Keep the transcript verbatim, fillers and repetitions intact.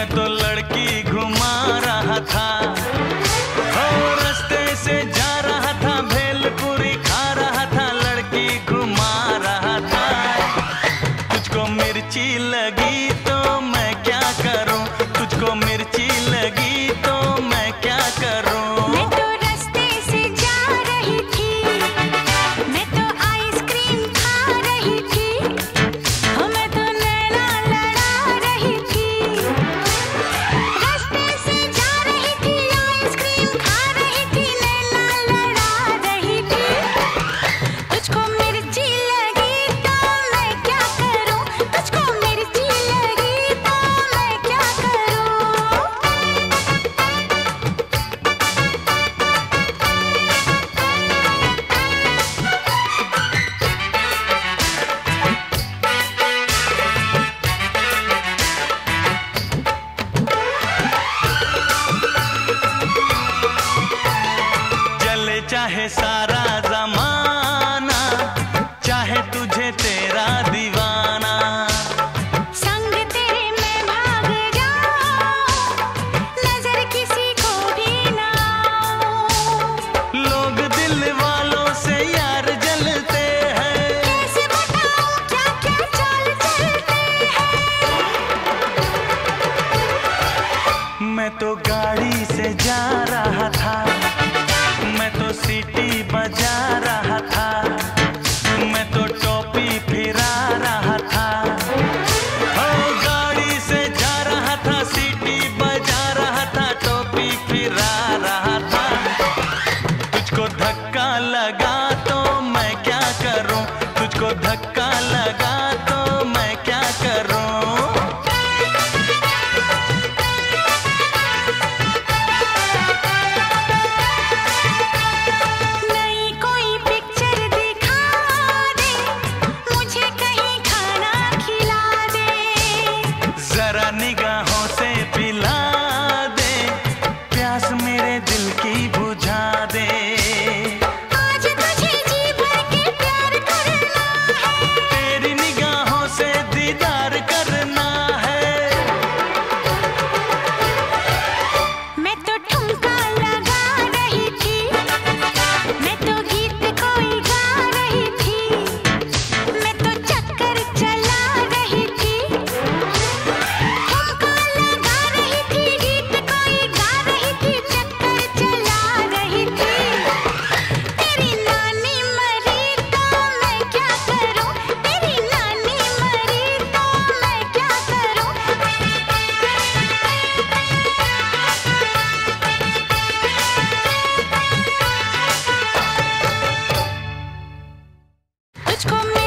मैं तो लड़की घुमा रहा था और रास्ते से जा रहा था, भेलपुरी खा रहा था, लड़की घुमा रहा था। तुझको मिर्ची लगी तो मैं क्या करूं, तुझको मिर्ची लगी तो मैं क्या करूं। चाहे सारा जमाना, चाहे तुझे तेरा दीवाना, संग तेरे मैं भाग जाऊं, नजर किसी को भी ना आऊं। लोग दिल वालों से यार जलते हैं, कैसे बताऊं क्या क्या चाल चलते हैं। मैं तो गाड़ी से जा रहा था, मैं तो सीटी बजा रहा था, मैं तो टोपी फिरा रहा था, और गाड़ी से जा रहा था, सीटी बजा रहा था, टोपी फिरा रहा था। तुझको धक्का लगा तो मैं क्या करूं, तुझको धक्का लगा तो मैं क्या करूं। निगाहों से पिला दे प्यास, मेरे दिल की बुझा दे। आज तुझे जी भर के प्यार करना है, तेरी निगाहों से दीदार करना है। मैं तो ठुमका लगा रही थी, मैं तो गीत कोई गा रही थी, मैं तो चक्कर चला रही थी, come